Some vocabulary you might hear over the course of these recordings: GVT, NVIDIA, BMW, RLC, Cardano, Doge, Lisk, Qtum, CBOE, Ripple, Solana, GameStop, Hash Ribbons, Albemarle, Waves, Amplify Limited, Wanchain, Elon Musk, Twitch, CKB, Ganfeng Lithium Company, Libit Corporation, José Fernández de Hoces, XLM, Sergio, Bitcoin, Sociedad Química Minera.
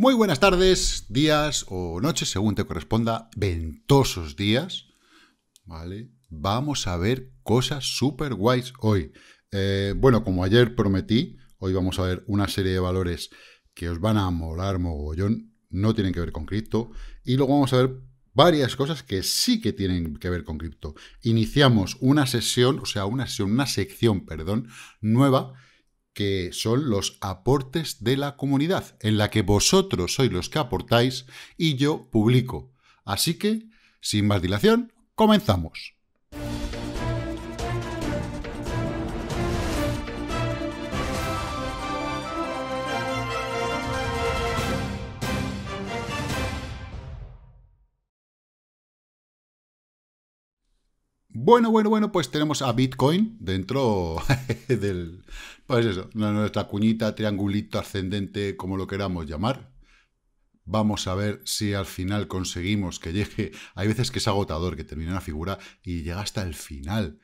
Muy buenas tardes, días o noches, según te corresponda, ventosos días, ¿vale? Vamos a ver cosas súper guays hoy. Bueno, como ayer prometí, hoy vamos a ver una serie de valores que os van a molar mogollón, no tienen que ver con cripto, y luego vamos a ver varias cosas que sí que tienen que ver con cripto. Iniciamos una sesión, una sección nueva, que son los aportes de la comunidad, en la que vosotros sois los que aportáis y yo publico. Así que, sin más dilación, comenzamos. Bueno, pues tenemos a Bitcoin dentro del... Pues eso, nuestra cuñita, triangulito, ascendente, como lo queramos llamar. Vamos a ver si al final conseguimos que llegue... Hay veces que es agotador, que termina una figura y llega hasta el final.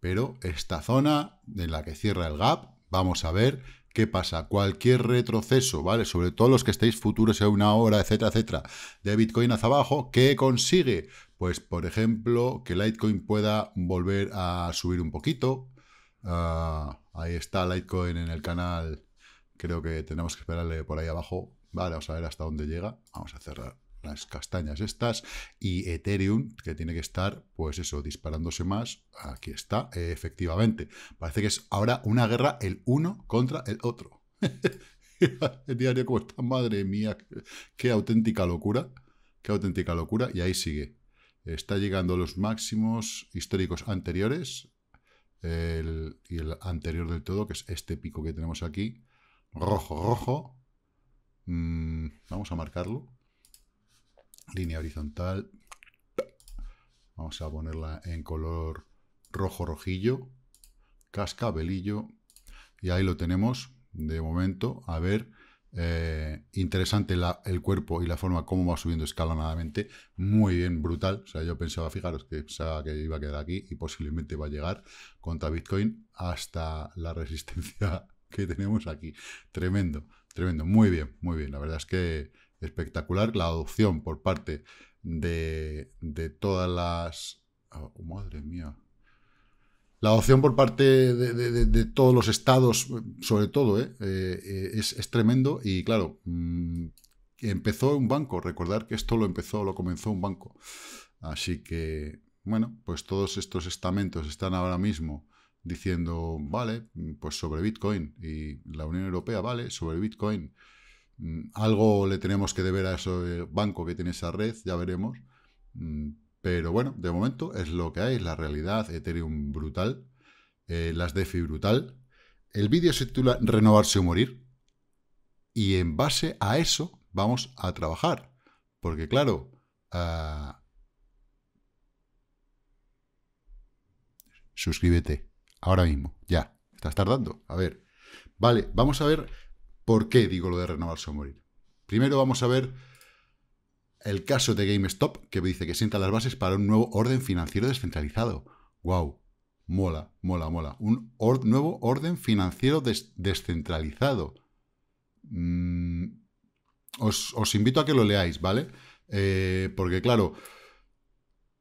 Pero esta zona en la que cierra el gap, vamos a ver qué pasa. Cualquier retroceso, ¿vale? Sobre todo los que estéis futuros en una hora, etcétera, etcétera, de Bitcoin hacia abajo, ¿qué consigue? Pues, por ejemplo, que Litecoin pueda volver a subir un poquito. Ahí está Litecoin en el canal. Creo que tenemos que esperarle por ahí abajo. Vale, vamos a ver hasta dónde llega. Vamos a cerrar las castañas estas. Y Ethereum, que tiene que estar, pues eso, disparándose más. Aquí está, efectivamente. Parece que es ahora una guerra el uno contra el otro. El diario como está, madre mía. Qué auténtica locura. Qué auténtica locura. Y ahí sigue. Está llegando a los máximos históricos anteriores y el anterior del todo, que es este pico que tenemos aquí, rojo. Vamos a marcarlo. Línea horizontal. Vamos a ponerla en color rojo-rojillo. Cascabelillo. Y ahí lo tenemos, de momento. A ver... interesante el cuerpo y la forma como va subiendo escalonadamente, muy bien, brutal. O sea, yo pensaba, fijaros, que iba a quedar aquí y posiblemente va a llegar contra Bitcoin hasta la resistencia que tenemos aquí. Tremendo, tremendo, muy bien, la verdad es que espectacular la adopción por parte de todas las... Oh, madre mía. La adopción por parte de todos los estados, sobre todo, es tremendo. Y claro, empezó un banco. Recordar que esto lo comenzó un banco. Así que, bueno, pues todos estos estamentos están ahora mismo diciendo, vale, pues sobre Bitcoin. Y la Unión Europea, vale, sobre Bitcoin. Algo le tenemos que deber a ese banco que tiene esa red, ya veremos. Pero bueno, de momento es lo que hay, la realidad. Ethereum brutal, las DeFi brutal. El vídeo se titula Renovarse o Morir. Y en base a eso vamos a trabajar. Porque claro, suscríbete ahora mismo, ya. Estás tardando, a ver. Vale, vamos a ver por qué digo lo de renovarse o morir. Primero vamos a ver... el caso de GameStop, que dice que sienta las bases para un nuevo orden financiero descentralizado. ¡Wow! Mola, mola, mola. Un nuevo orden financiero descentralizado. Os invito a que lo leáis, ¿vale? Porque, claro,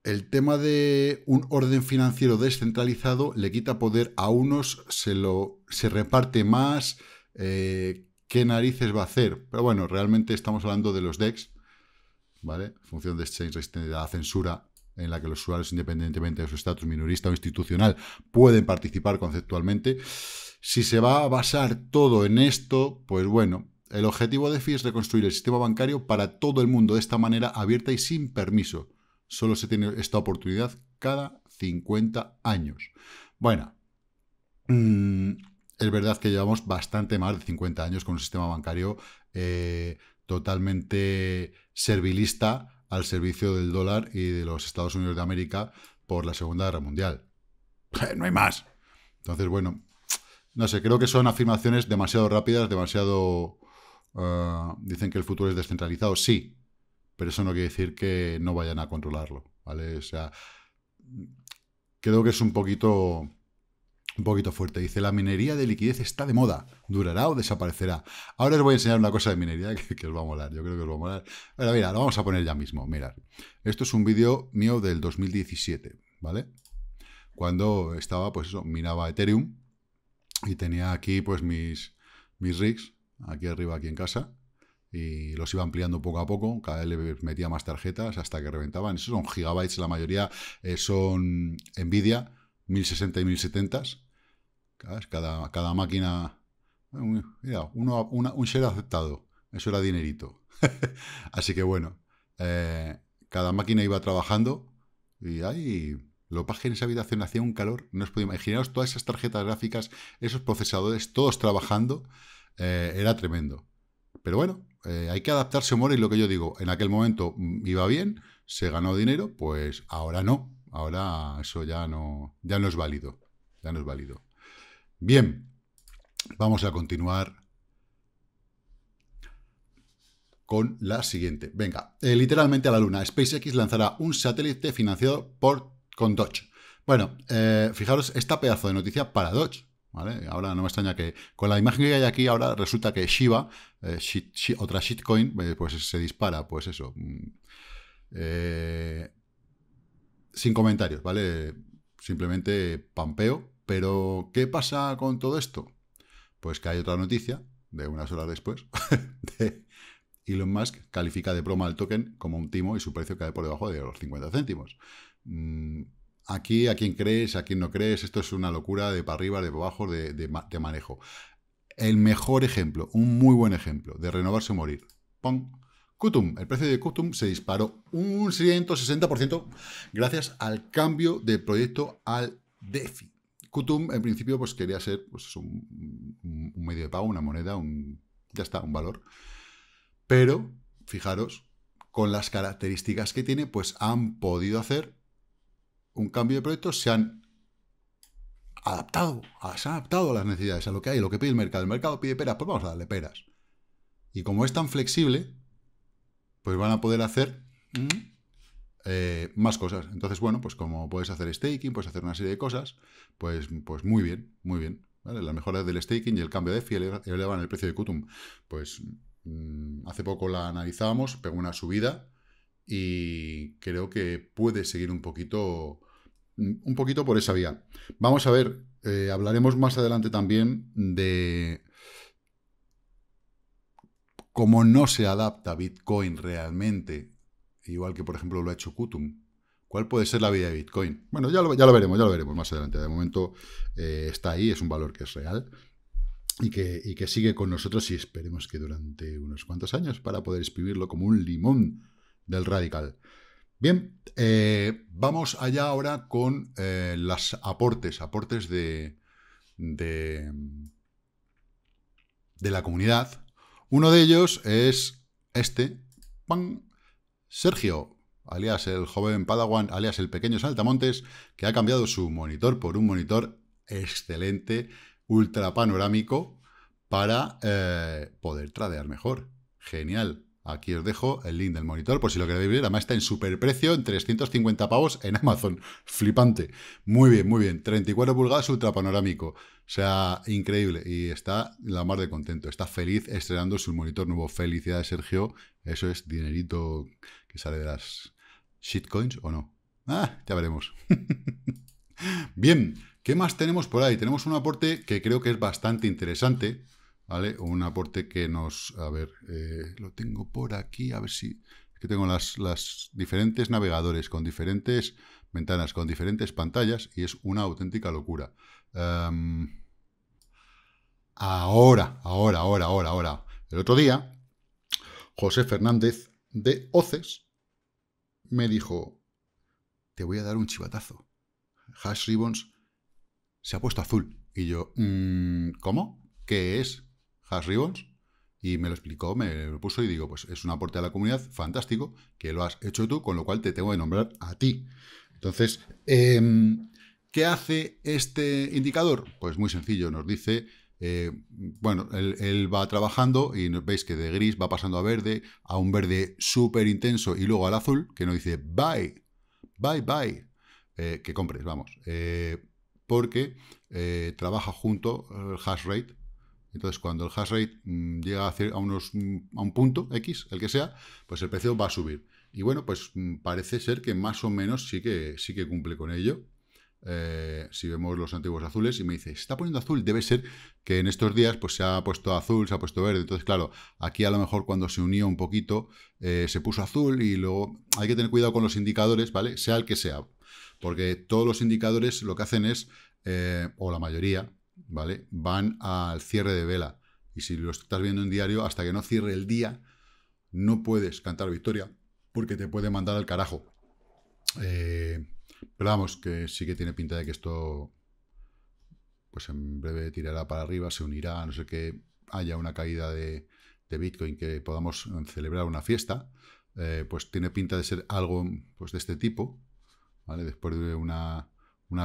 el tema de un orden financiero descentralizado le quita poder a unos, se reparte más. ¿Qué narices va a hacer? Pero bueno, realmente estamos hablando de los DEX, ¿vale? Función de exchange resistente a la censura, en la que los usuarios, independientemente de su estatus minorista o institucional, pueden participar conceptualmente. Si se va a basar todo en esto, pues bueno, el objetivo de DeFi es reconstruir el sistema bancario para todo el mundo de esta manera abierta y sin permiso. Solo se tiene esta oportunidad cada 50 años. Bueno, es verdad que llevamos bastante más de 50 años con un sistema bancario totalmente servilista al servicio del dólar y de los Estados Unidos de América por la Segunda Guerra Mundial. No hay más. Entonces, bueno, no sé, creo que son afirmaciones demasiado rápidas, demasiado... dicen que el futuro es descentralizado, sí, pero eso no quiere decir que no vayan a controlarlo, ¿vale? O sea, creo que es un poquito un poquito fuerte. Dice, la minería de liquidez está de moda. ¿Durará o desaparecerá? Ahora os voy a enseñar una cosa de minería que os va a molar. Yo creo que os va a molar. Pero mira, lo vamos a poner ya mismo. Mirad, esto es un vídeo mío del 2017, ¿vale? Cuando estaba, pues eso, minaba Ethereum y tenía aquí, pues, mis rigs, aquí arriba, aquí en casa, y los iba ampliando poco a poco, cada vez le metía más tarjetas hasta que reventaban. Esos son gigabytes, la mayoría son NVIDIA, 1060 y 1070. Cada máquina... Mira, un share aceptado, eso era dinerito. Así que bueno, cada máquina iba trabajando y ahí... Lo paje en esa habitación hacía un calor, no os podéis imaginar, todas esas tarjetas gráficas, esos procesadores, todos trabajando, era tremendo. Pero bueno, hay que adaptarse, humor, y lo que yo digo, en aquel momento iba bien, se ganó dinero, pues ahora no, ahora eso ya no es válido, ya no es válido. Bien, vamos a continuar con la siguiente. Venga, literalmente a la luna, SpaceX lanzará un satélite financiado con Doge. Bueno, fijaros esta pedazo de noticia para Doge, ¿vale? Ahora no me extraña que con la imagen que hay aquí ahora resulta que Shiba, otra shitcoin, pues se dispara, pues eso. Sin comentarios, ¿vale? Simplemente pampeo. Pero, ¿qué pasa con todo esto? Pues que hay otra noticia, de unas horas después, de Elon Musk califica de broma el token como un timo y su precio cae por debajo de los 50 céntimos. Aquí, a quién crees, a quién no crees, esto es una locura de para arriba, de para abajo, de manejo. El mejor ejemplo, un muy buen ejemplo de renovarse o morir. ¡Pum! Qtum, el precio de Qtum se disparó un 160% gracias al cambio de proyecto al DeFi. Qtum, en principio, pues quería ser pues, un medio de pago, una moneda, ya está, un valor. Pero, fijaros, con las características que tiene, pues han podido hacer un cambio de proyecto, se han adaptado a las necesidades, a lo que hay, a lo que pide el mercado. El mercado pide peras, pues vamos a darle peras. Y como es tan flexible, pues van a poder hacer más cosas. Entonces, bueno, pues como puedes hacer staking, puedes hacer una serie de cosas, pues muy bien, muy bien. ¿Vale? Las mejoras del staking y el cambio de DeFi elevan el precio de Qtum. Pues hace poco la analizábamos, pegó una subida y creo que puede seguir un poquito por esa vía. Vamos a ver, hablaremos más adelante también de cómo no se adapta Bitcoin realmente, igual que por ejemplo lo ha hecho Qtum. ¿Cuál puede ser la vida de Bitcoin? Bueno, ya lo veremos más adelante. De momento está ahí, es un valor que es real y que sigue con nosotros y esperemos que durante unos cuantos años para poder exprimirlo como un limón del radical. Bien, vamos allá ahora con los aportes de la comunidad. Uno de ellos es este, ¡pam! Sergio, alias el joven Padawan, alias el pequeño Saltamontes, que ha cambiado su monitor por un monitor excelente, ultra panorámico, para poder tradear mejor. Genial. Aquí os dejo el link del monitor, por si lo queréis ver. Además está en superprecio, en 350 pavos en Amazon. Flipante. Muy bien, muy bien. 34 pulgadas, ultrapanorámico. O sea, increíble. Y está la mar de contento. Está feliz estrenando su monitor nuevo. Felicidades, Sergio. Eso es dinerito que sale de las shitcoins, ¿o no? Ah, ya veremos. Bien. ¿Qué más tenemos por ahí? Tenemos un aporte que creo que es bastante interesante. ¿Vale? Un aporte que nos... A ver, lo tengo por aquí, a ver si... Es que tengo las diferentes navegadores con diferentes ventanas, con diferentes pantallas, y es una auténtica locura. Ahora. El otro día, José Fernández de Hoces me dijo, te voy a dar un chivatazo. Hash Ribbons se ha puesto azul. Y yo, ¿cómo? ¿Qué es? Hash Ribbons, y me lo explicó, me lo puso y digo, pues es un aporte a la comunidad, fantástico, que lo has hecho tú, con lo cual te tengo que nombrar a ti. Entonces, ¿qué hace este indicador? Pues muy sencillo, nos dice, bueno, él va trabajando y veis que de gris va pasando a verde, a un verde súper intenso y luego al azul, que nos dice, bye, que compres, vamos. porque trabaja junto al hash rate. Entonces, cuando el hash rate llega a un punto X, el que sea, pues el precio va a subir. Y bueno, pues parece ser que más o menos sí que cumple con ello. Si vemos los antiguos azules y me dice, se está poniendo azul, debe ser que en estos días pues se ha puesto azul, se ha puesto verde. Entonces, claro, aquí a lo mejor cuando se unió un poquito se puso azul y luego hay que tener cuidado con los indicadores, ¿vale? Sea el que sea, porque todos los indicadores lo que hacen es, o la mayoría, ¿vale? Van al cierre de vela. Y si lo estás viendo en diario, hasta que no cierre el día, no puedes cantar victoria porque te puede mandar al carajo. Pero vamos, que sí que tiene pinta de que esto pues en breve tirará para arriba, se unirá, a no ser que haya una caída de Bitcoin, que podamos celebrar una fiesta, pues tiene pinta de ser algo pues de este tipo, ¿vale? Después de una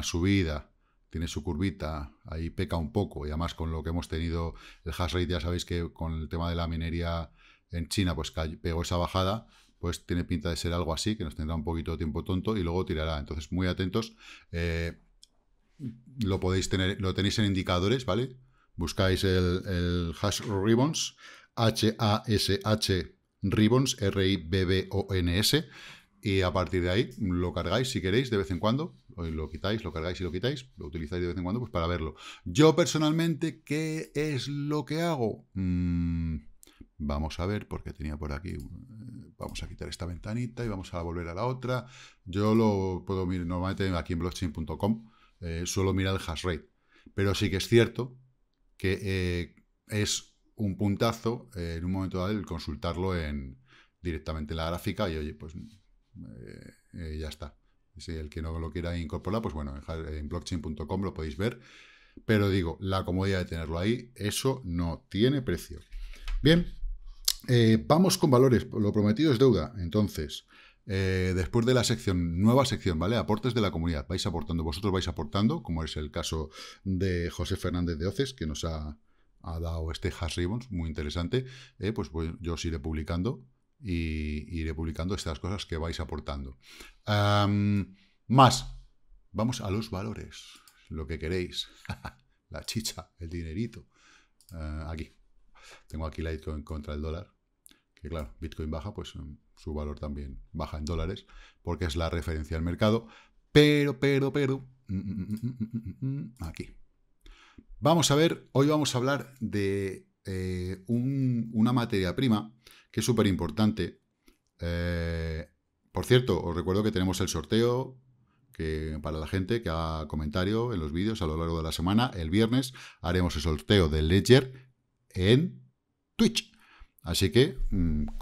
subida, tiene su curvita, ahí peca un poco, y además con lo que hemos tenido el hash rate, ya sabéis que con el tema de la minería en China, pues pegó esa bajada, pues tiene pinta de ser algo así, que nos tendrá un poquito de tiempo tonto y luego tirará. Entonces, muy atentos. Lo podéis tener, lo tenéis en indicadores, ¿vale? Buscáis el hash ribbons, H-A-S-H ribbons, R-I-B-B-O-N-S, y a partir de ahí lo cargáis si queréis de vez en cuando, lo quitáis, lo cargáis y lo quitáis, lo utilizáis de vez en cuando pues para verlo. Yo personalmente, ¿qué es lo que hago? Vamos a ver, porque tenía por aquí, vamos a quitar esta ventanita y vamos a volver a la otra. Yo lo puedo mirar normalmente aquí en blockchain.com, suelo mirar el hash rate, pero sí que es cierto que es un puntazo en un momento dado el consultarlo directamente en la gráfica y oye, pues ya está. Si el que no lo quiera incorporar, pues bueno, en blockchain.com lo podéis ver, pero digo, la comodidad de tenerlo ahí, eso no tiene precio. Bien. Vamos con valores, lo prometido es deuda. Entonces, después de la sección, nueva sección, ¿vale? Aportes de la comunidad, vais aportando, vosotros vais aportando, como es el caso de José Fernández de Hoces, que nos ha dado este hash ribbons, muy interesante. Pues yo os iré publicando, y iré publicando estas cosas que vais aportando. Más, vamos a los valores, lo que queréis, la chicha, el dinerito, aquí. Tengo aquí Litecoin contra el dólar, que claro, Bitcoin baja, pues su valor también baja en dólares, porque es la referencia al mercado, pero, aquí. Vamos a ver, hoy vamos a hablar de una materia prima, que es súper importante. Por cierto, os recuerdo que tenemos el sorteo, que para la gente que haga comentario en los vídeos a lo largo de la semana, el viernes haremos el sorteo del Ledger, en Twitch. Así que,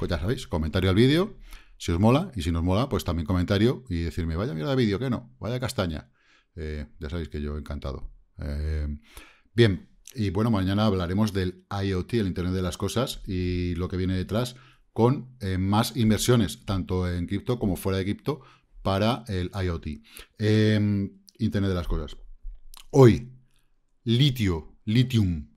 ya sabéis, comentario al vídeo, si os mola, y si no os mola, pues también comentario y decirme, vaya mierda de vídeo, que no, vaya castaña. Ya sabéis que yo encantado. Bien, y bueno, mañana hablaremos del IoT, el Internet de las Cosas, y lo que viene detrás con más inversiones, tanto en cripto como fuera de cripto, para el IoT. Internet de las Cosas. Hoy, lithium.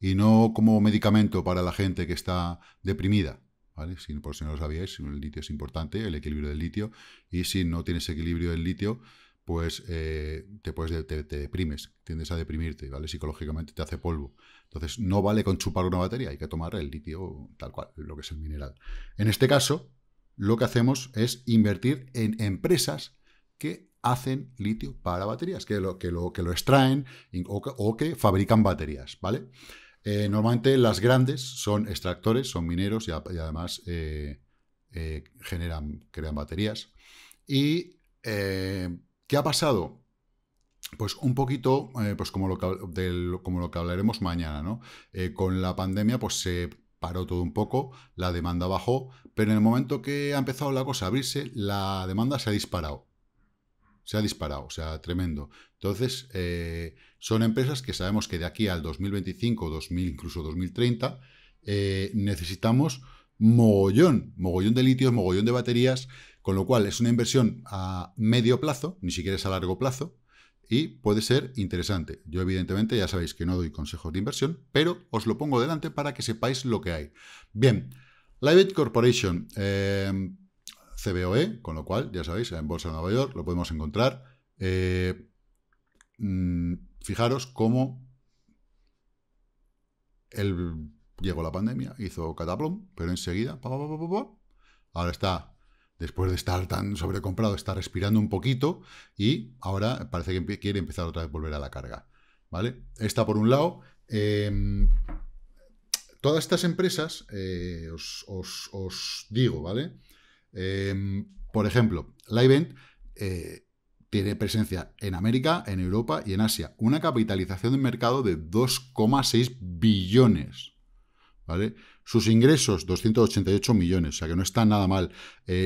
Y no como medicamento para la gente que está deprimida, ¿vale? Por si no lo sabíais, el litio es importante, el equilibrio del litio, y si no tienes equilibrio del litio, pues te deprimes, tiendes a deprimirte, ¿vale? Psicológicamente te hace polvo. Entonces no vale con chupar una batería, hay que tomar el litio tal cual, lo que es el mineral. En este caso, lo que hacemos es invertir en empresas que hacen litio para baterías, que lo extraen o que fabrican baterías, ¿vale? Normalmente las grandes son extractores, son mineros y además crean baterías. ¿Y qué ha pasado? Pues un poquito pues como lo que hablaremos mañana, ¿no? Con la pandemia pues se paró todo un poco, la demanda bajó, pero en el momento que ha empezado la cosa a abrirse, la demanda se ha disparado. O sea, tremendo. Entonces, son empresas que sabemos que de aquí al 2025, 2000, incluso 2030, necesitamos mogollón de litios, mogollón de baterías, con lo cual es una inversión a medio plazo, ni siquiera es a largo plazo, y puede ser interesante. Yo, evidentemente, ya sabéis que no doy consejos de inversión, pero os lo pongo delante para que sepáis lo que hay. Bien, Libit Corporation... CBOE, con lo cual, ya sabéis, en Bolsa de Nueva York lo podemos encontrar. Fijaros cómo llegó la pandemia, hizo cataplum, pero enseguida, ahora está, después de estar tan sobrecomprado, está respirando un poquito y ahora parece que quiere empezar otra vez a volver a la carga, ¿vale? Esta por un lado. Todas estas empresas, os digo, ¿vale? Por ejemplo, la Event tiene presencia en América, en Europa y en Asia. Una capitalización de mercado de 2,6 billones, ¿vale? Sus ingresos, 288 millones, o sea que no está nada mal.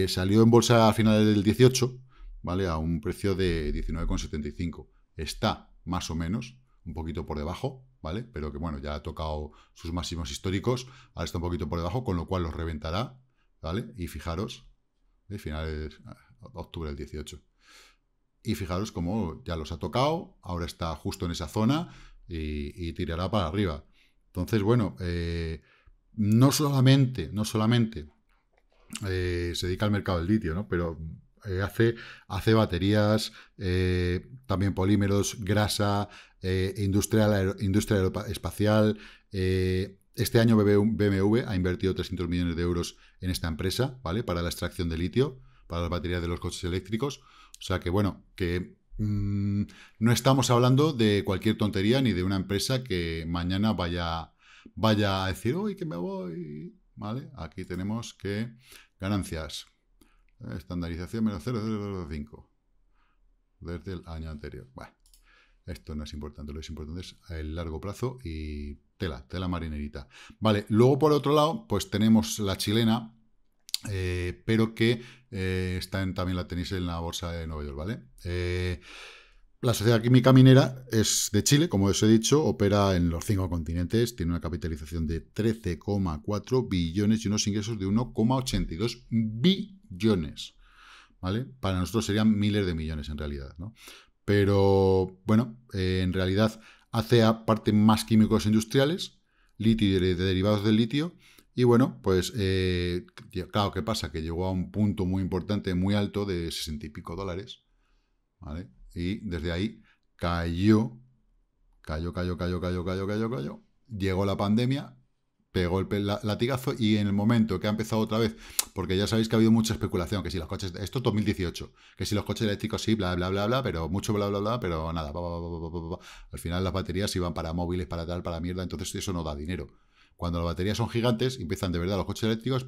Salió en bolsa a finales del 18, ¿vale? A un precio de 19,75. Está más o menos, un poquito por debajo, ¿vale? Pero que bueno, ya ha tocado sus máximos históricos, ahora está un poquito por debajo, con lo cual los reventará, ¿vale? Y fijaros, de finales de octubre del 18. Y fijaros cómo ya los ha tocado, ahora está justo en esa zona y tirará para arriba. Entonces, bueno, no solamente se dedica al mercado del litio, ¿no? Pero hace baterías, también polímeros, grasa, industria aeroespacial. Este año BMW ha invertido 300 millones de euros en esta empresa, ¿vale? Para la extracción de litio, para las baterías de los coches eléctricos. O sea que, bueno, que no estamos hablando de cualquier tontería ni de una empresa que mañana vaya a decir, uy, que me voy, ¿vale? Aquí tenemos que ganancias, estandarización menos 0,005 desde el año anterior. Bueno, esto no es importante, lo que es importante es el largo plazo y tela marinerita. Vale, luego por otro lado, pues tenemos la chilena, pero que también la tenéis en la bolsa de Nueva York, ¿vale? La Sociedad Química Minera es de Chile, como os he dicho, opera en los 5 continentes, tiene una capitalización de 13,4 billones y unos ingresos de 1,82 billones, ¿vale? Para nosotros serían miles de millones en realidad, ¿no? Pero, bueno, en realidad hace aparte más químicos industriales, litio y derivados del litio. Y bueno, pues claro, ¿qué pasa? Que llegó a un punto muy importante, muy alto, de 60 y pico dólares, ¿vale? Y desde ahí cayó. Llegó la pandemia, pegó el latigazo y en el momento que ha empezado otra vez, porque ya sabéis que ha habido mucha especulación, que si los coches, esto es 2018, que si los coches eléctricos sí, bla, bla, bla, bla, pero mucho bla, bla, bla, pero nada, al final las baterías iban para móviles, para tal, para mierda, entonces eso no da dinero. Cuando las baterías son gigantes, empiezan de verdad los coches eléctricos,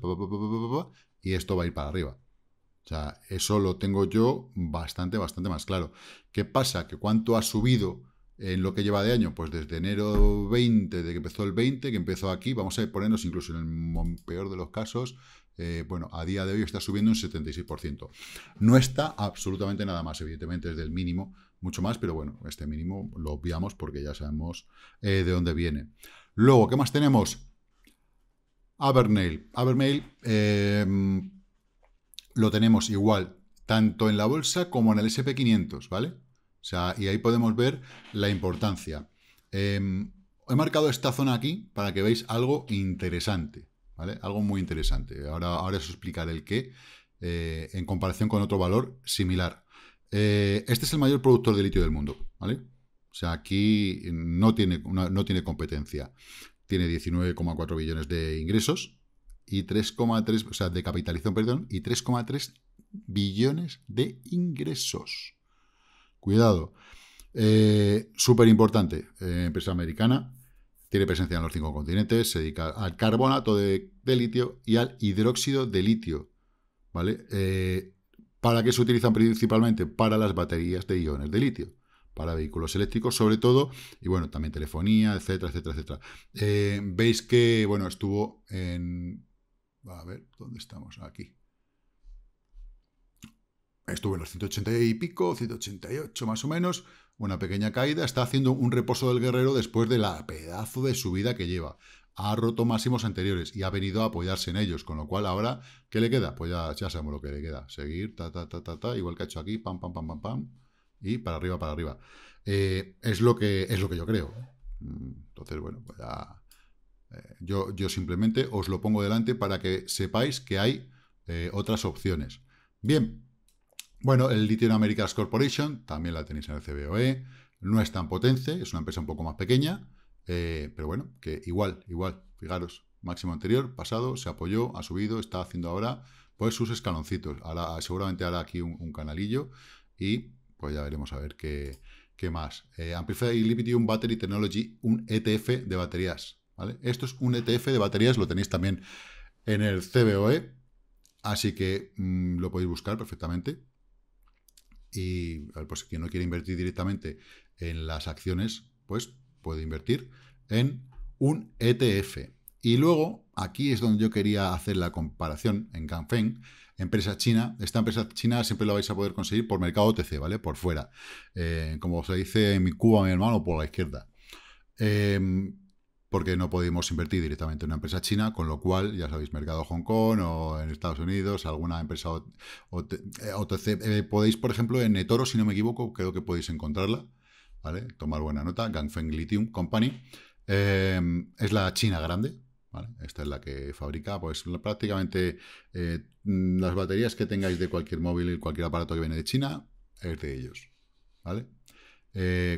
y esto va a ir para arriba. O sea, eso lo tengo yo bastante, bastante más claro. ¿Qué pasa? ¿Que cuánto ha subido en lo que lleva de año? Pues desde enero 20, desde que empezó el 20, que empezó aquí, vamos a ponernos incluso en el peor de los casos, bueno, a día de hoy está subiendo un 76%. No está absolutamente nada más, evidentemente, desde el mínimo, mucho más, pero bueno, este mínimo lo obviamos porque ya sabemos de dónde viene. Luego, ¿qué más tenemos? Albemarle. Albemarle lo tenemos igual, tanto en la bolsa como en el SP500, ¿vale? O sea, y ahí podemos ver la importancia. He marcado esta zona aquí para que veáis algo interesante, ¿vale? Algo muy interesante. Ahora os explicaré el qué en comparación con otro valor similar. Este es el mayor productor de litio del mundo, ¿vale? O sea, aquí no tiene competencia. Tiene 19,4 billones de ingresos y 3,3, o sea, de capitalización, perdón, y 3,3 billones de ingresos. Cuidado. Súper importante. Empresa americana. Tiene presencia en los 5 continentes. Se dedica al carbonato de litio y al hidróxido de litio, ¿vale? ¿Para qué se utilizan principalmente? Para las baterías de iones de litio, para vehículos eléctricos sobre todo, y bueno, también telefonía, etcétera, etcétera, etcétera. Veis que, bueno, estuvo en... A ver, ¿dónde estamos? Aquí. Estuvo en los 180 y pico, 188 más o menos, una pequeña caída, está haciendo un reposo del guerrero después de la pedazo de subida que lleva. Ha roto máximos anteriores y ha venido a apoyarse en ellos, con lo cual ahora, ¿qué le queda? Pues ya sabemos lo que le queda. Seguir, igual que ha hecho aquí, pam, pam, pam, pam, pam. Y para arriba, para arriba. Es lo que yo creo. Entonces, bueno, pues ya... Yo simplemente os lo pongo delante para que sepáis que hay otras opciones. Bien. Bueno, el Lithium Americas Corporation, también la tenéis en el CBOE. no es tan potente, es una empresa un poco más pequeña, pero bueno, que igual, fijaros, máximo anterior, pasado, se apoyó, ha subido, está haciendo ahora pues sus escaloncitos, ahora, seguramente hará aquí un canalillo y pues ya veremos a ver qué más. Amplify Limited Battery Technology, un ETF de baterías, ¿vale? Esto es un ETF de baterías, lo tenéis también en el CBOE, así que lo podéis buscar perfectamente. Y pues quien no quiere invertir directamente en las acciones, pues puede invertir en un ETF. Y luego, aquí es donde yo quería hacer la comparación, en Ganfeng, empresa china. Esta empresa china siempre la vais a poder conseguir por mercado OTC, ¿vale? Por fuera. Como se dice en mi Cuba, mi hermano, por la izquierda. Porque no podemos invertir directamente en una empresa china, con lo cual, ya sabéis, mercado Hong Kong o en Estados Unidos, alguna empresa OTC. Podéis, por ejemplo, en eToro, si no me equivoco, creo que podéis encontrarla, ¿vale? Tomar buena nota, Ganfeng Lithium Company. Es la china grande. ¿Vale? Esta es la que fabrica pues prácticamente las baterías que tengáis de cualquier móvil y cualquier aparato que viene de China, es de ellos, ¿vale?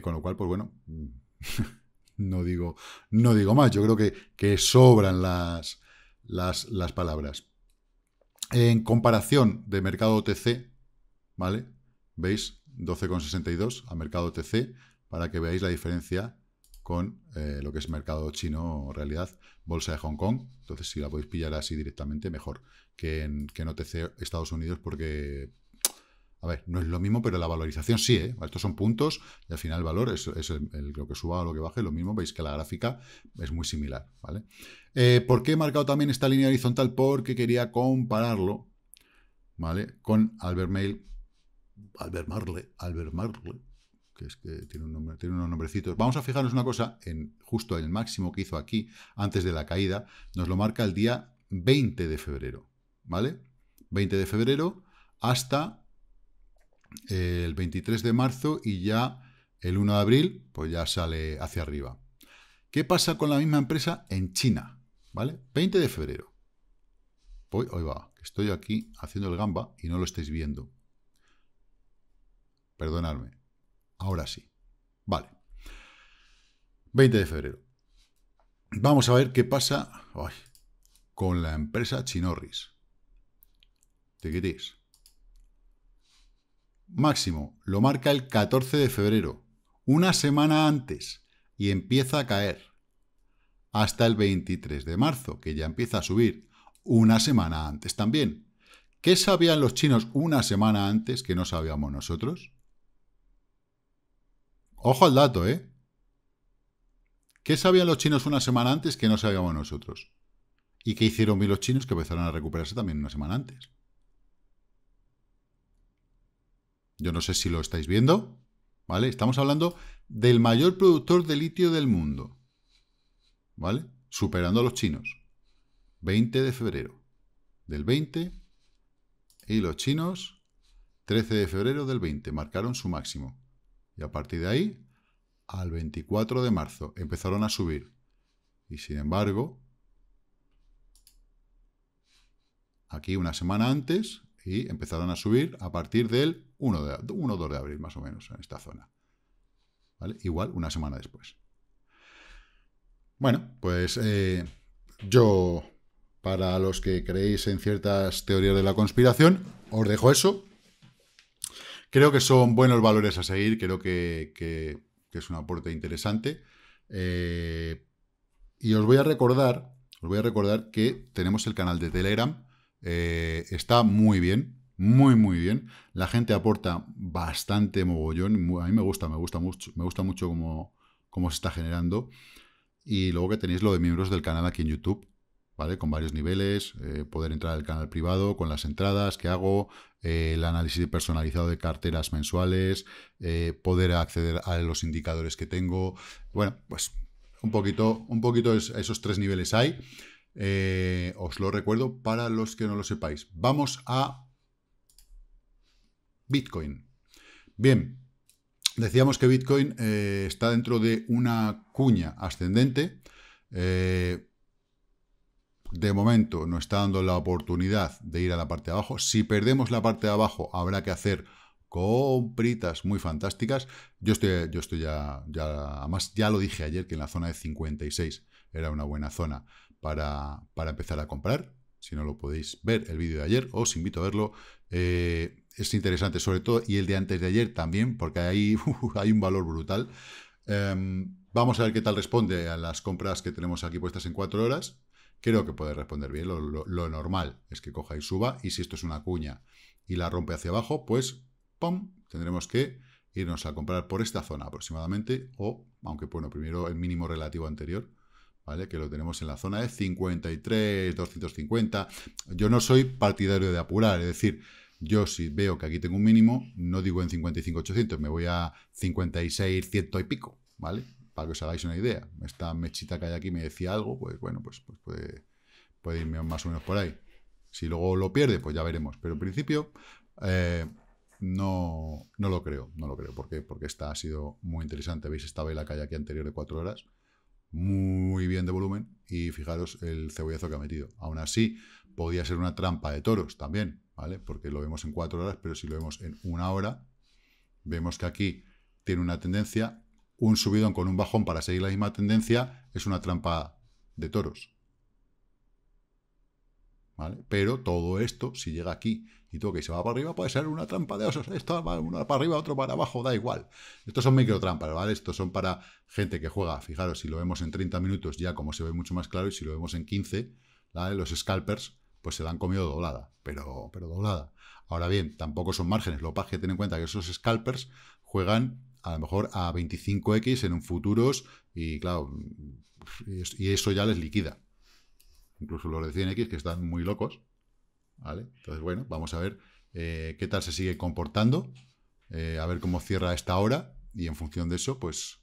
Con lo cual, pues bueno, no digo más, yo creo que sobran las palabras. En comparación de mercado OTC, ¿vale? Veis 12,62 a mercado OTC para que veáis la diferencia con lo que es mercado chino, en realidad, bolsa de Hong Kong. Entonces, si la podéis pillar así directamente, mejor que en OTC Estados Unidos, porque, a ver, no es lo mismo, pero la valorización sí, ¿eh? Estos son puntos, y al final el valor es lo que suba o lo que baje, lo mismo. Veis que la gráfica es muy similar, ¿vale? ¿Por qué he marcado también esta línea horizontal? Porque quería compararlo, ¿vale? Con Albemarle, que es que tiene un nombre, tiene unos nombrecitos. Vamos a fijarnos una cosa, justo el máximo que hizo aquí, antes de la caída, nos lo marca el día 20 de febrero, ¿vale? 20 de febrero hasta el 23 de marzo y ya el 1 de abril, pues ya sale hacia arriba. ¿Qué pasa con la misma empresa en China? ¿Vale? 20 de febrero. Pues, hoy va, estoy aquí haciendo el gamba y no lo estáis viendo. Perdonadme. Ahora sí. Vale. 20 de febrero. Vamos a ver qué pasa con la empresa Chinorris. Tiquitís. Máximo. Lo marca el 14 de febrero. Una semana antes. Y empieza a caer. Hasta el 23 de marzo. Que ya empieza a subir. Una semana antes también. ¿Qué sabían los chinos una semana antes que no sabíamos nosotros? Ojo al dato, ¿eh? ¿Qué sabían los chinos una semana antes que no sabíamos nosotros? ¿Y qué hicieron bien los chinos que empezaron a recuperarse también una semana antes? Yo no sé si lo estáis viendo, ¿vale? Estamos hablando del mayor productor de litio del mundo, ¿vale? Superando a los chinos. 20 de febrero del 20 y los chinos 13 de febrero del 20 marcaron su máximo. Y a partir de ahí, al 24 de marzo, empezaron a subir. Y sin embargo, aquí una semana antes, y empezaron a subir a partir del 1 o 2 de abril, más o menos, en esta zona. ¿Vale? Igual, una semana después. Bueno, pues yo, para los que creéis en ciertas teorías de la conspiración, os dejo eso. Creo que son buenos valores a seguir, creo que es un aporte interesante. Y os voy a recordar que tenemos el canal de Telegram. Está muy bien, muy bien. La gente aporta bastante mogollón. A mí me gusta mucho cómo se está generando. Y luego que tenéis lo de miembros del canal aquí en YouTube. ¿Vale? Con varios niveles, poder entrar al canal privado, con las entradas que hago, el análisis personalizado de carteras mensuales, poder acceder a los indicadores que tengo. Bueno, pues un poquito esos tres niveles hay. Os lo recuerdo para los que no lo sepáis. Vamos a Bitcoin. Bien, decíamos que Bitcoin está dentro de una cuña ascendente. De momento no está dando la oportunidad de ir a la parte de abajo. Si perdemos la parte de abajo, habrá que hacer compritas muy fantásticas. Yo estoy ya, además ya lo dije ayer, que en la zona de 56 era una buena zona para empezar a comprar. Si no lo podéis ver, el vídeo de ayer, os invito a verlo. Es interesante, sobre todo, y el de antes de ayer también, porque ahí hay un valor brutal. Vamos a ver qué tal responde a las compras que tenemos aquí puestas en 4 horas. Creo que puede responder bien. Lo normal es que coja y suba, y si esto es una cuña y la rompe hacia abajo, pues ¡pum!, tendremos que irnos a comprar por esta zona aproximadamente, o, aunque bueno, primero el mínimo relativo anterior, ¿vale?, que lo tenemos en la zona de 53, 250. Yo no soy partidario de apurar, es decir, yo si veo que aquí tengo un mínimo, no digo en 55,800, me voy a 56,100 y pico, ¿vale?, para que os hagáis una idea. Esta mechita que hay aquí me decía algo, pues bueno, pues puede irme más o menos por ahí. Si luego lo pierde, pues ya veremos, pero en principio no lo creo. ¿Por qué? Porque esta ha sido muy interesante. Veis esta vela que hay aquí anterior de 4 horas, muy bien de volumen, y fijaros el cebollazo que ha metido. Aún así, podía ser una trampa de toros también, ¿vale?, porque lo vemos en 4 horas, pero si lo vemos en 1 hora, vemos que aquí tiene una tendencia, un subidón con un bajón para seguir la misma tendencia, es una trampa de toros, ¿vale? Pero todo esto, si llega aquí y toca y se va para arriba, puede ser una trampa de osos. Esto va uno para arriba, otro para abajo, da igual. Estos son microtrampas, ¿vale? Estos son para gente que juega. Fijaros, si lo vemos en 30 minutos, ya como se ve mucho más claro, y si lo vemos en 15, ¿vale?, los scalpers pues se la han comido doblada, pero doblada. Ahora bien, tampoco son márgenes. Lo que pasa es que ten en cuenta que esos scalpers juegan a lo mejor a 25x en un futuros, y claro, y eso ya les liquida. Incluso los de 100x, que están muy locos, ¿vale? Entonces, bueno, vamos a ver qué tal se sigue comportando, a ver cómo cierra esta hora, y en función de eso, pues...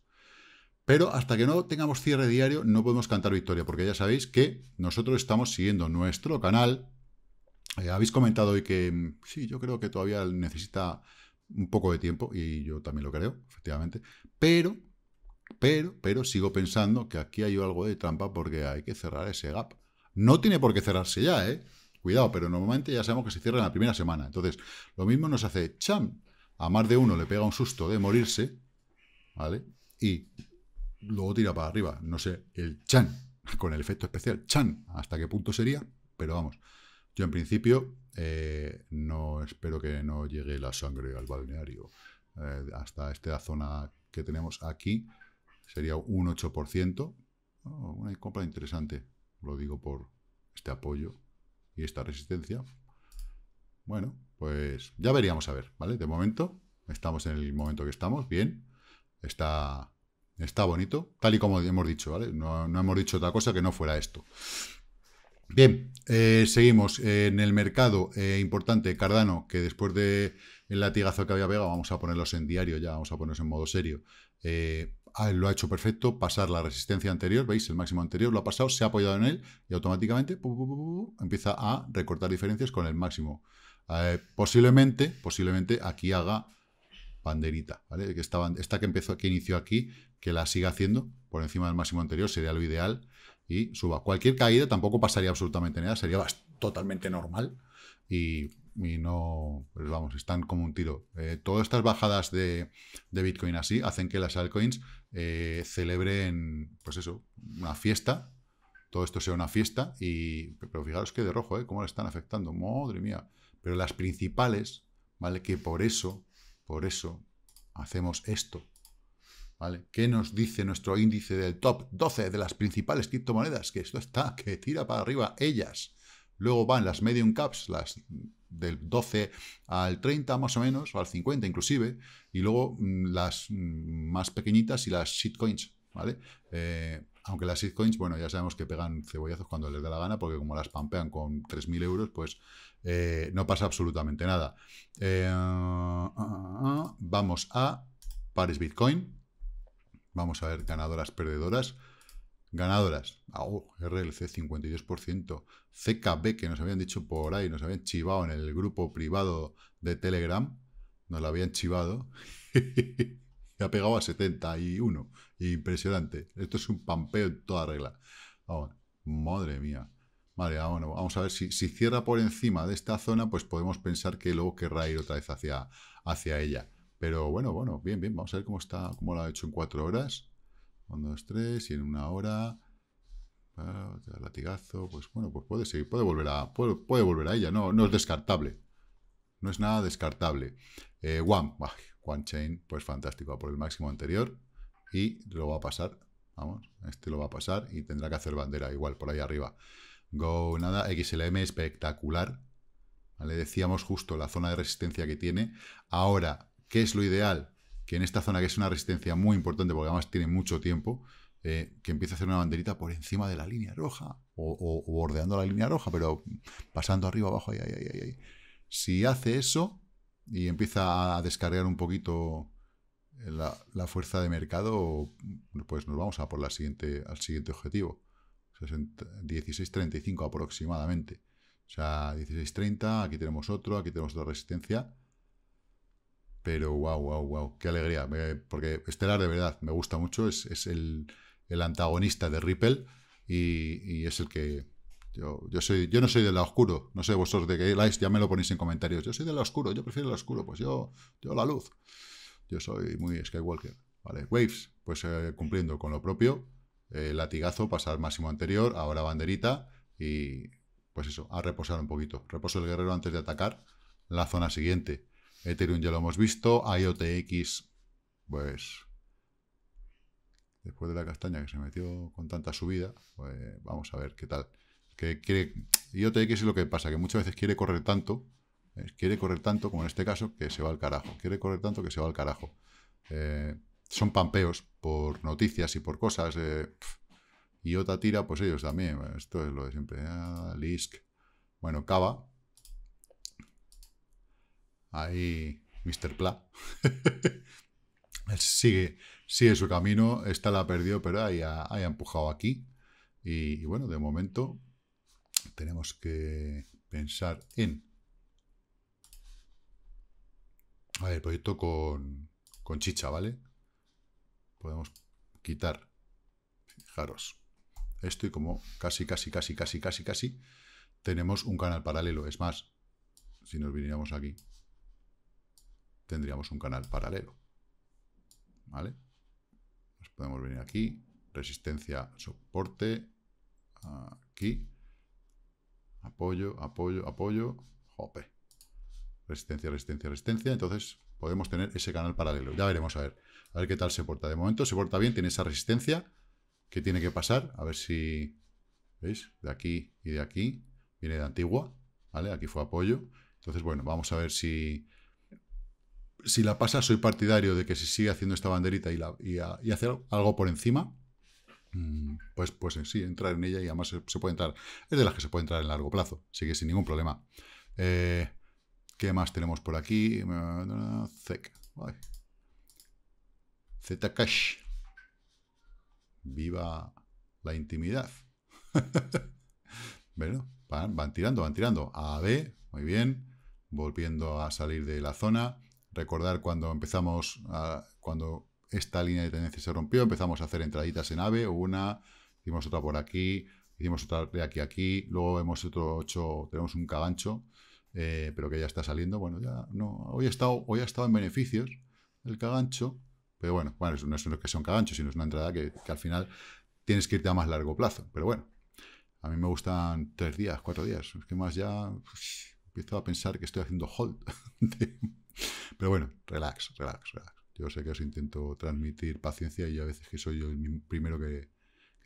Pero hasta que no tengamos cierre diario, no podemos cantar victoria, porque ya sabéis que nosotros estamos siguiendo nuestro canal. Habéis comentado hoy que sí, yo creo que todavía necesita un poco de tiempo, y yo también lo creo, efectivamente, pero sigo pensando que aquí hay algo de trampa, porque hay que cerrar ese gap. No tiene por qué cerrarse ya, ¿eh? Cuidado, pero normalmente ya sabemos que se cierra en la primera semana. Entonces, lo mismo nos hace cham. A más de uno le pega un susto de morirse, ¿vale?, y luego tira para arriba. No sé, el chan, con el efecto especial, chan, hasta qué punto sería, pero vamos. Yo en principio no espero que no llegue la sangre al balneario. Hasta esta zona que tenemos aquí sería un 8%. Oh, una compra interesante. Lo digo por este apoyo y esta resistencia. Bueno, pues ya veríamos a ver, ¿vale? De momento, estamos en el momento que estamos, bien. Está bonito, tal y como hemos dicho, ¿vale? No hemos dicho otra cosa que no fuera esto. Bien, seguimos en el mercado. Importante, Cardano, que después del latigazo que había pegado, vamos a ponerlos en diario ya, vamos a ponerlos en modo serio. Lo ha hecho perfecto, pasar la resistencia anterior, veis, el máximo anterior lo ha pasado, se ha apoyado en él, y automáticamente empieza a recortar diferencias con el máximo. Posiblemente aquí haga banderita, ¿vale? Esta que empezó, que inició aquí, que la siga haciendo por encima del máximo anterior, sería lo ideal, y suba. Cualquier caída tampoco pasaría absolutamente nada, sería totalmente normal, y no, pues vamos, están como un tiro. Todas estas bajadas de Bitcoin así hacen que las altcoins celebren, pues eso, una fiesta, todo esto sea una fiesta, pero fijaros que de rojo, ¿eh?, cómo le están afectando, madre mía. Pero las principales, ¿vale?, que por eso hacemos esto, ¿vale? ¿Qué nos dice nuestro índice del top 12 de las principales criptomonedas? Que esto está, que tira para arriba ellas. Luego van las medium caps, las del 12 al 30 más o menos, o al 50 inclusive, y luego las más pequeñitas y las shitcoins, ¿vale? Aunque las shitcoins, bueno, ya sabemos que pegan cebollazos cuando les da la gana, porque como las pampean con 3.000 euros, pues no pasa absolutamente nada. Vamos a pares Bitcoin. Vamos a ver ganadoras, perdedoras. Ganadoras, RLC 52%, CKB, que nos habían dicho por ahí, nos habían chivado en el grupo privado de Telegram, nos la habían chivado, y ha pegado a 71, impresionante, esto es un pampeo en toda regla. Oh, madre mía, Vale, bueno, vamos a ver si cierra por encima de esta zona, pues podemos pensar que luego querrá ir otra vez hacia ella. Pero bueno, bien, vamos a ver cómo lo ha hecho en 4 horas. 1, 2, 3, y en 1 hora. Latigazo, pues bueno, pues puede seguir, puede volver a ella, no es descartable. No es nada descartable. Wanchain, pues fantástico, va por el máximo anterior y lo va a pasar. Vamos, este lo va a pasar y tendrá que hacer bandera, igual, por ahí arriba. Go, nada, XLM espectacular. Le decíamos justo la zona de resistencia que tiene. Ahora, ¿qué es lo ideal? Que en esta zona, que es una resistencia muy importante, porque además tiene mucho tiempo, que empiece a hacer una banderita por encima de la línea roja, o bordeando la línea roja, pero pasando arriba, abajo, ahí. Si hace eso y empieza a descargar un poquito la fuerza de mercado, pues nos vamos a por al siguiente objetivo. 16.35 aproximadamente. O sea, 16.30, aquí tenemos otra resistencia. Pero wow, qué alegría. Porque Estelar, de verdad, me gusta mucho. Es el antagonista de Ripple y es el que... Yo no soy del lado oscuro. No sé vosotros de qué lado, ya me lo ponéis en comentarios. Yo soy del lado oscuro, yo prefiero el lado oscuro. Pues yo la luz. Yo soy muy Skywalker. Vale, Waves, pues cumpliendo con lo propio. Latigazo, pasar máximo anterior, ahora banderita y pues eso, a reposar un poquito. Reposo el guerrero antes de atacar la zona siguiente. Ethereum ya lo hemos visto, IoTX, pues después de la castaña que se metió con tanta subida, pues vamos a ver qué tal. IoTX es lo que pasa, que muchas veces quiere correr tanto, como en este caso, que se va al carajo. Son pampeos por noticias y por cosas. Y otra tira, pues ellos también. Esto es lo de siempre. Lisk. Bueno, Cava. Ahí, Mr. Pla. sigue su camino. Esta la perdió, pero ahí ha empujado aquí. Y bueno, de momento tenemos que pensar en... A ver, el proyecto con chicha, ¿vale? Podemos quitar, fijaros, esto y como casi tenemos un canal paralelo. Es más, si nos viniéramos aquí, tendríamos un canal paralelo, ¿vale? Nos podemos venir aquí, resistencia, soporte, aquí, apoyo, jope, resistencia, entonces... Podemos tener ese canal paralelo. Ya veremos a ver qué tal se porta. De momento se porta bien, tiene esa resistencia que tiene que pasar. A ver si, ¿veis? De aquí y de aquí. Viene de Antigua, ¿vale? Aquí fue apoyo. Entonces, bueno, vamos a ver si la pasa. Soy partidario de que si sigue haciendo esta banderita y hacer algo por encima, pues en sí, entrar en ella, y además se puede entrar. Es de las que se puede entrar en largo plazo, así que sin ningún problema. ¿Qué más tenemos por aquí? Zcash. Viva la intimidad. Bueno, van tirando. AB, muy bien. Volviendo a salir de la zona. Recordar cuando esta línea de tendencia se rompió, empezamos a hacer entraditas en AB. Una, hicimos otra por aquí, hicimos otra de aquí. Luego hemos tenemos un cagancho. Pero que ya está saliendo. Bueno, ya no. Hoy ha estado en beneficios el cagancho. Pero bueno, no es que sea un cagancho, sino es una entrada que al final tienes que irte a más largo plazo. Pero bueno, a mí me gustan 3 días, 4 días. Es que más ya empiezo a pensar que estoy haciendo hold. Pero bueno, relax. Yo sé que os intento transmitir paciencia y a veces que soy yo el primero que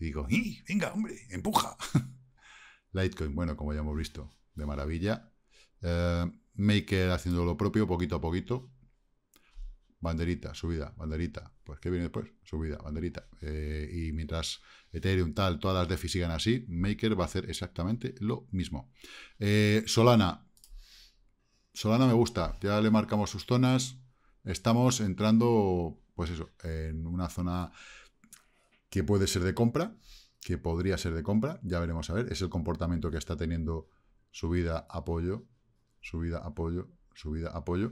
digo, ¡y, venga, hombre, empuja! Litecoin, bueno, como ya hemos visto, de maravilla. Maker haciendo lo propio poquito a poquito. Banderita, subida, banderita. Pues ¿qué viene después? Subida, banderita. Y mientras Ethereum, tal, todas las DeFi sigan así, Maker va a hacer exactamente lo mismo. Solana me gusta. Ya le marcamos sus zonas. Estamos entrando, pues eso, en una zona que puede ser de compra, que podría ser de compra. Ya veremos a ver. Es el comportamiento que está teniendo. Subida, apoyo. Subida, apoyo, subida, apoyo.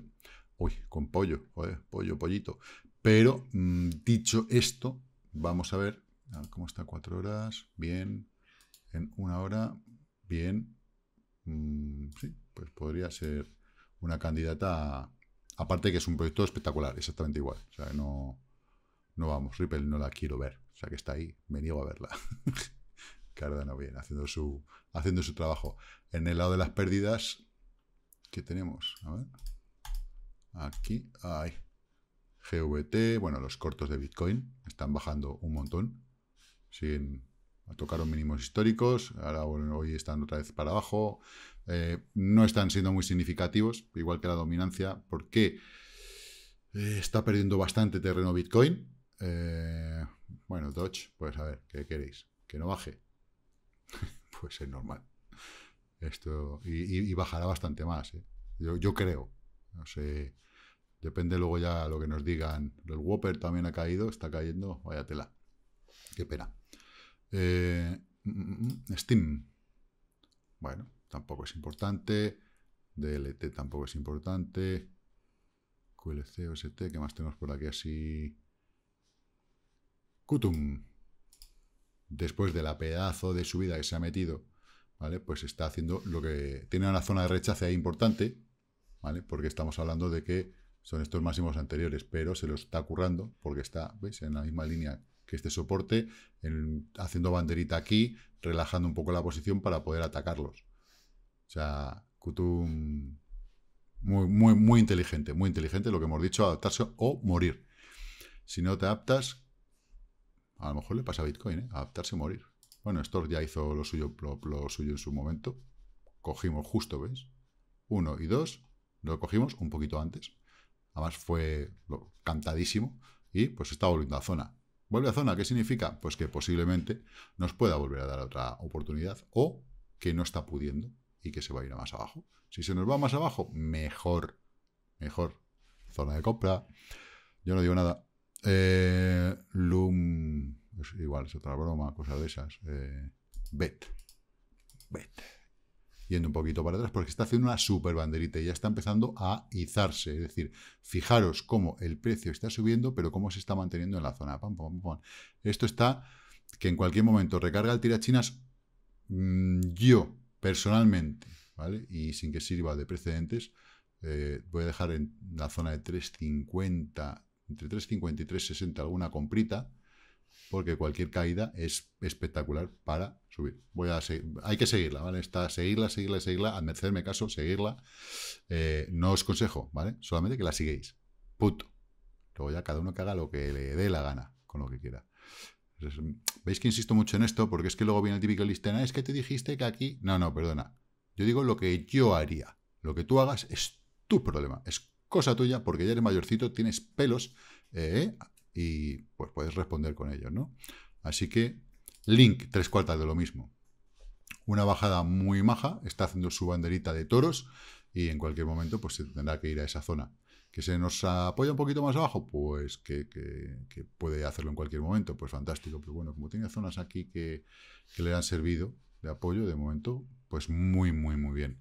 Uy, con pollo, joder, pollo, pollito. Pero, dicho esto, vamos a ver cómo está 4 horas, bien, en 1 hora, bien, sí, pues podría ser una candidata, aparte que es un proyecto espectacular, exactamente igual, o sea, no vamos, Ripple no la quiero ver, o sea, que está ahí, me niego a verla. Cardano bien, haciendo su trabajo. En el lado de las pérdidas, ¿qué tenemos? A ver, aquí, ay, GVT, bueno, los cortos de Bitcoin están bajando un montón, siguen a tocar mínimos históricos, ahora bueno, hoy están otra vez para abajo, no están siendo muy significativos, igual que la dominancia, porque está perdiendo bastante terreno Bitcoin. Bueno, Doge, pues a ver, ¿qué queréis? ¿Que no baje? Pues es normal. Esto y bajará bastante más, ¿eh? Yo creo, no sé, depende luego ya lo que nos digan. El Whopper también ha caído, está cayendo, vaya tela, qué pena. Steam, bueno, tampoco es importante. DLT tampoco es importante. QLC, OST, ¿qué más tenemos por aquí así? Qtum, después de la pedazo de subida que se ha metido, ¿vale? Pues está haciendo lo que... Tiene una zona de rechace ahí importante, ¿vale? Porque estamos hablando de que son estos máximos anteriores, pero se los está currando porque está, ¿veis? En la misma línea que este soporte, haciendo banderita aquí, relajando un poco la posición para poder atacarlos. O sea, Qtum muy inteligente, muy inteligente, lo que hemos dicho, adaptarse o morir. Si no te adaptas, a lo mejor le pasa a Bitcoin, ¿eh? Adaptarse o morir. Bueno, Store ya hizo lo suyo en su momento. Cogimos justo, ¿ves? 1 y 2, lo cogimos un poquito antes. Además fue cantadísimo y pues está volviendo a zona. ¿Vuelve a zona? ¿Qué significa? Pues que posiblemente nos pueda volver a dar otra oportunidad o que no está pudiendo y que se va a ir a más abajo. Si se nos va más abajo, mejor. Mejor. Zona de compra. Yo no digo nada. Loom, pues igual, es otra broma, cosas de esas. Bet. Yendo un poquito para atrás porque está haciendo una super banderita y ya está empezando a izarse. Es decir, fijaros cómo el precio está subiendo, pero cómo se está manteniendo en la zona. Pam, pam, pam. Esto está que en cualquier momento recarga el tirachinas. Yo, personalmente, ¿vale? Y sin que sirva de precedentes, voy a dejar en la zona de 3.50, entre 3.50 y 3.60 alguna comprita, porque cualquier caída es espectacular para subir. Hay que seguirla, ¿vale? Está seguirla, hacerme caso, seguirla. No os consejo, ¿vale? Solamente que la sigáis. Punto. Luego ya cada uno que haga lo que le dé la gana, con lo que quiera. Entonces, veis que insisto mucho en esto, porque es que luego viene el típico listena, es que te dijiste que aquí... No, perdona. Yo digo lo que yo haría. Lo que tú hagas es tu problema, es cosa tuya, porque ya eres mayorcito, tienes pelos, y pues puedes responder con ellos, ¿no? Así que, Link, 3/4 de lo mismo. Una bajada muy maja, está haciendo su banderita de toros, y en cualquier momento pues se tendrá que ir a esa zona. ¿Que se nos apoya un poquito más abajo? Pues que puede hacerlo en cualquier momento, pues fantástico. Pero bueno, como tiene zonas aquí que le han servido de apoyo, de momento, pues muy bien.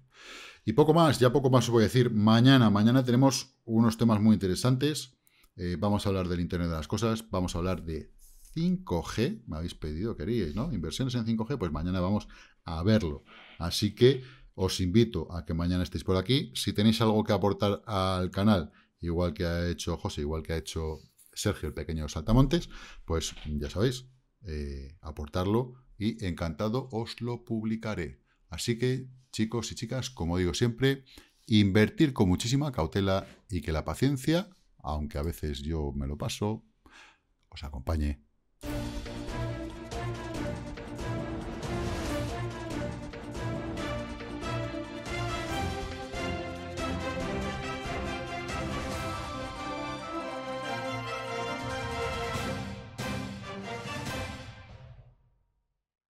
Y poco más, ya poco más os voy a decir. Mañana tenemos unos temas muy interesantes. Vamos a hablar del Internet de las Cosas, vamos a hablar de 5G, me habéis pedido, queríais, ¿no? Inversiones en 5G, pues mañana vamos a verlo. Así que os invito a que mañana estéis por aquí. Si tenéis algo que aportar al canal, igual que ha hecho José, igual que ha hecho Sergio, el pequeño saltamontes, pues ya sabéis, aportarlo y encantado os lo publicaré. Así que, chicos y chicas, como digo siempre, invertir con muchísima cautela y que la paciencia, aunque a veces yo me lo paso, os acompañe.